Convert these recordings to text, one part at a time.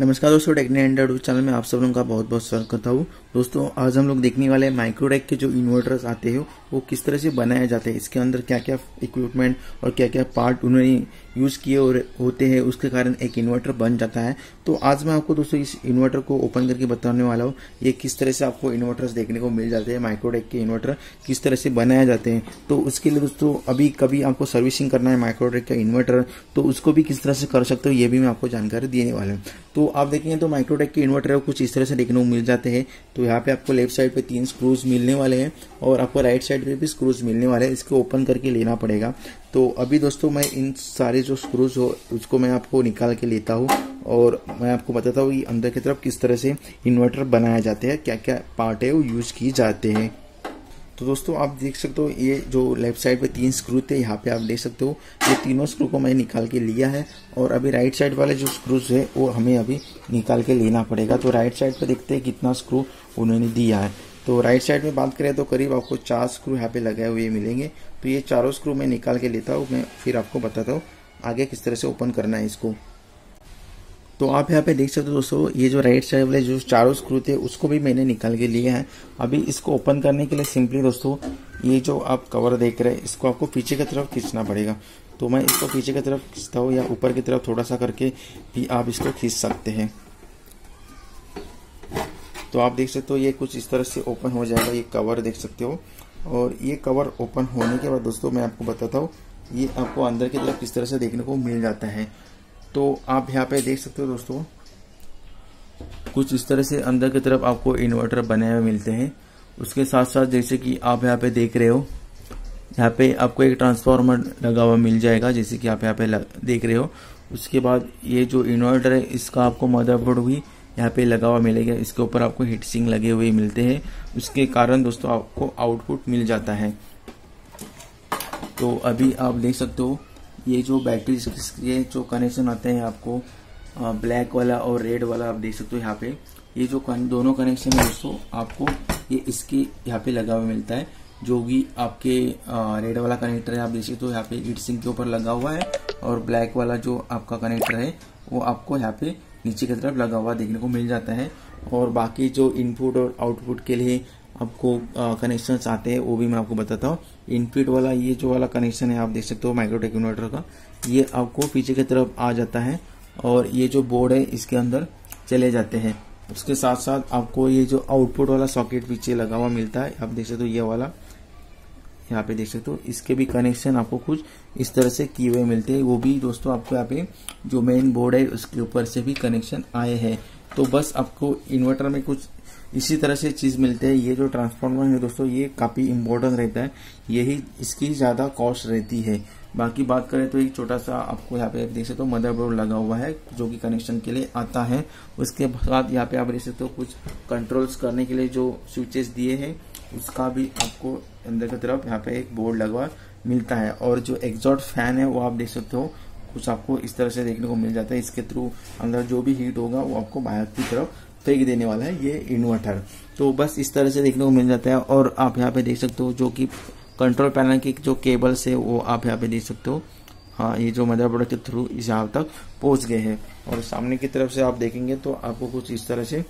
नमस्कार दोस्तों, take net India channel में आप सब लोगों का बहुत बहुत स्वागत करता हूँ। दोस्तों आज हम लोग देखने वाले माइक्रोटेक के जो इन्वर्टर्स आते हैं वो किस तरह से बनाए जाते हैं, इसके अंदर क्या क्या इक्विपमेंट और क्या क्या पार्ट उन्होंने यूज किए और होते हैं, उसके कारण एक इन्वर्टर बन जाता है। तो आज मैं आपको दोस्तों इस इन्वर्टर को ओपन करके बताने वाला हूँ, ये किस तरह से आपको इन्वर्टर्स देखने को मिल जाते हैं, माइक्रोटेक के इन्वर्टर किस तरह से बनाए जाते हैं। तो उसके लिए दोस्तों अभी कभी आपको सर्विसिंग करना है माइक्रोटेक का इन्वर्टर, तो उसको भी किस तरह से कर सकते हो ये भी मैं आपको जानकारी देने वाला हूँ। तो आप देखेंगे तो माइक्रोटेक के इन्वर्टर कुछ इस तरह से देखने को मिल जाते हैं। तो यहाँ पे आपको लेफ्ट साइड पे 3 स्क्रूज मिलने वाले हैं और आपको राइट साइड पे भी स्क्रूज मिलने वाले हैं, इसको ओपन करके लेना पड़ेगा। तो अभी दोस्तों मैं इन सारे जो स्क्रूज हो उसको मैं आपको निकाल के लेता हूँ और मैं आपको बताता हूँ कि अंदर की तरफ किस तरह से इन्वर्टर बनाए जाते हैं, क्या क्या पार्ट है वो यूज किए जाते हैं। तो दोस्तों आप देख सकते हो ये जो लेफ्ट साइड पे 3 स्क्रू थे यहाँ पे आप देख सकते हो ये तीनों स्क्रू को मैंने निकाल के लिया है और अभी राइट साइड वाले जो स्क्रूज है वो हमें अभी निकाल के लेना पड़ेगा। तो राइट साइड पे देखते हैं कितना स्क्रू उन्होंने दिया है। तो राइट साइड में बात करें तो करीब आपको 4 स्क्रू यहाँ पे लगाए हुए मिलेंगे। तो ये चारों स्क्रू मैं निकाल के लेता हूँ, मैं फिर आपको बताता हूँ आगे किस तरह से ओपन करना है इसको। तो आप यहाँ पे देख सकते हो दोस्तों ये जो राइट साइड वाले जो चारों स्क्रू थे उसको भी मैंने निकाल के लिए है। अभी इसको ओपन करने के लिए सिंपली दोस्तों ये जो आप कवर देख रहे हैं इसको आपको पीछे की तरफ खींचना पड़ेगा। तो मैं इसको पीछे की तरफ खींचता हूँ या ऊपर की तरफ थोड़ा सा करके भी आप इसको खींच सकते हैं। तो आप देख सकते हो ये कुछ इस तरह से ओपन हो जाएगा, ये कवर देख सकते हो। और ये कवर ओपन होने के बाद दोस्तों मैं आपको बताता हूँ ये आपको अंदर की तरफ किस तरह से देखने को मिल जाता है। तो आप यहाँ पे देख सकते हो दोस्तों कुछ इस तरह से अंदर की तरफ आपको इन्वर्टर बने हुए मिलते हैं। उसके साथ साथ जैसे कि आप यहाँ पे देख रहे हो यहाँ पे आपको एक ट्रांसफार्मर लगा हुआ मिल जाएगा, जैसे कि आप यहाँ पे देख रहे हो। उसके बाद ये जो इन्वर्टर है इसका आपको मदरबोर्ड भी यहाँ पे लगा हुआ मिलेगा, इसके ऊपर आपको हीट सिंक लगे हुए मिलते हैं, उसके कारण दोस्तों आपको आउटपुट मिल जाता है। तो अभी आप देख सकते हो ये जो बैटरी के जो कनेक्शन आते हैं आपको ब्लैक वाला और रेड वाला आप देख सकते हो यहाँ पे, ये जो दोनों कनेक्शन है दोस्तों आपको ये इसके यहाँ पे लगा हुआ मिलता है। जो भी आपके रेड वाला कनेक्टर है आप देख सकते हो यहाँ पे हीट सिंक के ऊपर लगा हुआ है और ब्लैक वाला जो आपका कनेक्टर है वो आपको यहाँ पे नीचे की तरफ लगा हुआ देखने को मिल जाता है। और बाकी जो इनपुट और आउटपुट के लिए आपको कनेक्शंस आते हैं वो भी मैं आपको बताता हूँ। इनपुट वाला ये जो वाला कनेक्शन है आप देख सकते हो माइक्रोटेक इन्वर्टर का, ये आपको पीछे की तरफ आ जाता है और ये जो बोर्ड है इसके अंदर चले जाते हैं। उसके साथ साथ आपको ये जो आउटपुट वाला सॉकेट पीछे लगा हुआ मिलता है आप देख सकते हो, ये वाला यहाँ पे देख सकते हो, इसके भी कनेक्शन आपको कुछ इस तरह से किए हुए मिलते हैं। वो भी दोस्तों आपको यहाँ पे जो मेन बोर्ड है उसके ऊपर से भी कनेक्शन आए हैं। तो बस आपको इन्वर्टर में कुछ इसी तरह से चीज मिलते हैं। ये जो ट्रांसफार्मर है दोस्तों ये काफी इम्पोर्टेंट रहता है, यही इसकी ज्यादा कॉस्ट रहती है। बाकी बात करें तो एक छोटा सा आपको यहाँ पे आप देख सकते हो मदरबोर्ड लगा हुआ है जो कि कनेक्शन के लिए आता है। उसके बाद यहाँ पे आप देख सकते हो कुछ कंट्रोल्स करने के लिए जो स्विचेस दिए हैं उसका भी आपको अंदर की तरफ यहाँ पे एक बोर्ड लगा मिलता है। और जो एग्जॉस्ट फैन है वो आप देख सकते हो कुछ आपको इस तरह से देखने को मिल जाता है, इसके थ्रू अंदर जो भी हीट होगा वो आपको बाहर की तरफ फेंक देने वाला है ये इन्वर्टर। तो बस इस तरह से देखने को मिल जाता है। और आप यहाँ पे देख सकते हो जो कि कंट्रोल पैनल की जो केबल्स है वो आप यहाँ पे देख सकते हो, हाँ ये जो मदरबोर्ड के थ्रू इस यहाँ तक पहुंच गए हैं। और सामने की तरफ से आप देखेंगे तो आपको कुछ इस तरह से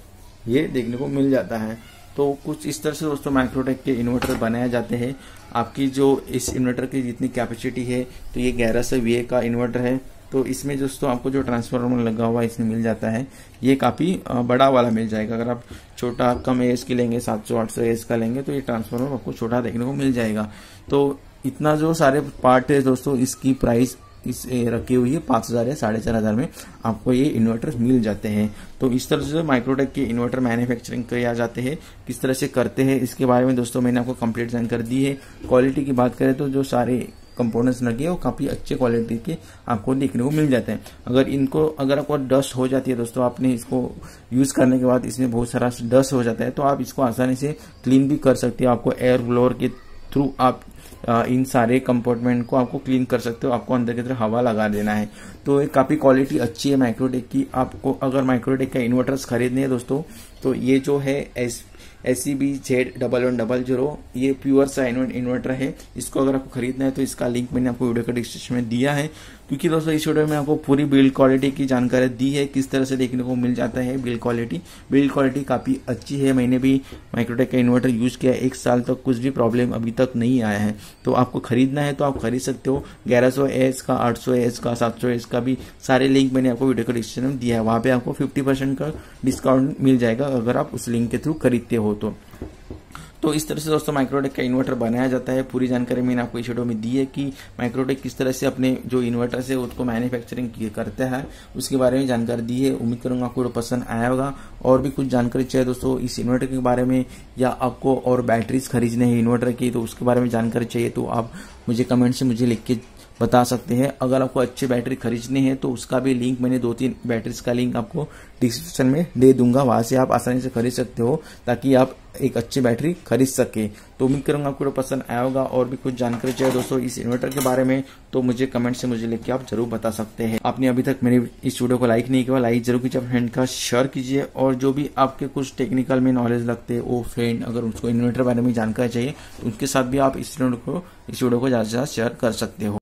ये देखने को मिल जाता है। तो कुछ इस तरह से दोस्तों माइक्रोटेक के इन्वर्टर बनाए जाते हैं। आपकी जो इस इन्वर्टर की जितनी कैपेसिटी है, तो ये 1100 VA का इन्वर्टर है, तो इसमें दोस्तों आपको जो ट्रांसफार्मर लगा हुआ है इसमें मिल जाता है, ये काफ़ी बड़ा वाला मिल जाएगा। अगर आप छोटा कम एएस की लेंगे 700-800 AH का लेंगे तो ये ट्रांसफार्मर आपको छोटा देखने को मिल जाएगा। तो इतना जो सारे पार्ट है दोस्तों इसकी प्राइस इस रखी हुई है 5000 या 4500 में आपको ये इन्वर्टर मिल जाते हैं। तो इस तरह से माइक्रोटेक के इन्वर्टर मैन्युफैक्चरिंग किया जाते हैं, किस तरह से करते हैं इसके बारे में दोस्तों मैंने आपको कंप्लीट जानकारी दी है। क्वालिटी की बात करें तो जो सारे कंपोनेंट्स लगे वो काफी अच्छे क्वालिटी के आपको देखने को मिल जाते हैं। अगर आपको डस्ट हो जाती है दोस्तों, आपने इसको यूज करने के बाद इसमें बहुत सारा डस्ट हो जाता है, तो आप इसको आसानी से क्लीन भी कर सकते हो। आपको एयर ब्लोअर के थ्रू आप इन सारे कंपोर्टमेंट को आपको क्लीन कर सकते हो, आपको अंदर की तरफ हवा लगा देना है। तो ये काफी क्वालिटी अच्छी है माइक्रोटेक की। आपको अगर माइक्रोटेक का इन्वर्टर्स खरीदने हैं दोस्तों तो ये जो है SCBZD110 ये प्योर सा इन्वर्टर है। इसको अगर आपको खरीदना है तो इसका लिंक मैंने आपको वीडियो के डिस्क्रिप्शन में दिया है। क्योंकि दोस्तों इस वीडियो में आपको पूरी बिल्ड क्वालिटी की जानकारी दी है, किस तरह से देखने को मिल जाता है। बिल्ड क्वालिटी काफ़ी अच्छी है। मैंने भी माइक्रोटेक का इन्वर्टर यूज़ किया, 1 साल तक कुछ भी प्रॉब्लम अभी तक नहीं आया है। तो आपको खरीदना है तो आप खरीद सकते हो। 1100 AH का, 800 AH का, 700 AH का भी सारे लिंक मैंने आपको वीडियो के डिस्क्रिप्शन में दिया है। वहाँ पर आपको 50% का डिस्काउंट मिल जाएगा अगर आप उस लिंक के थ्रू खरीदते हो तो इस तरह से दोस्तों माइक्रोटेक का इन्वर्टर बनाया जाता है। पूरी जानकारी मैंने आपको इस वीडियो में दी है कि माइक्रोटेक किस तरह से अपने जो इन्वर्टर है उसको मैन्युफैक्चरिंग करता है, उसके बारे में जानकारी दी है। उम्मीद करूंगा आपको वीडियो पसंद आया होगा। और भी कुछ जानकारी चाहिए दोस्तों इस इन्वर्टर के बारे में, या आपको और बैटरीज खरीदने हैं इन्वर्टर की तो उसके बारे में जानकारी चाहिए तो आप मुझे कमेंट से मुझे लिख के बता सकते हैं। अगर आपको अच्छी बैटरी खरीदनी है तो उसका भी लिंक मैंने 2-3 बैटरीज का लिंक आपको डिस्क्रिप्शन में दे दूंगा, वहां से आप आसानी से खरीद सकते हो ताकि आप एक अच्छी बैटरी खरीद सके। तो उम्मीद करूंगा आपको पसंद आया होगा। और भी कुछ जानकारी चाहिए दोस्तों इस इन्वर्टर के बारे में तो मुझे कमेंट से मुझे लेके आप जरूर बता सकते हैं। आपने अभी तक मेरे इस वीडियो को लाइक नहीं किया, लाइक जरूर कीजिए, फ्रेंड का शेयर कीजिए। और जो भी आपके कुछ टेक्निकल में नॉलेज लगते हैं वो फ्रेंड अगर उसको इन्वर्टर के बारे में जानकारी चाहिए तो उनके साथ भी आप इस वीडियो को ज्यादा से ज्यादा शेयर कर सकते हो।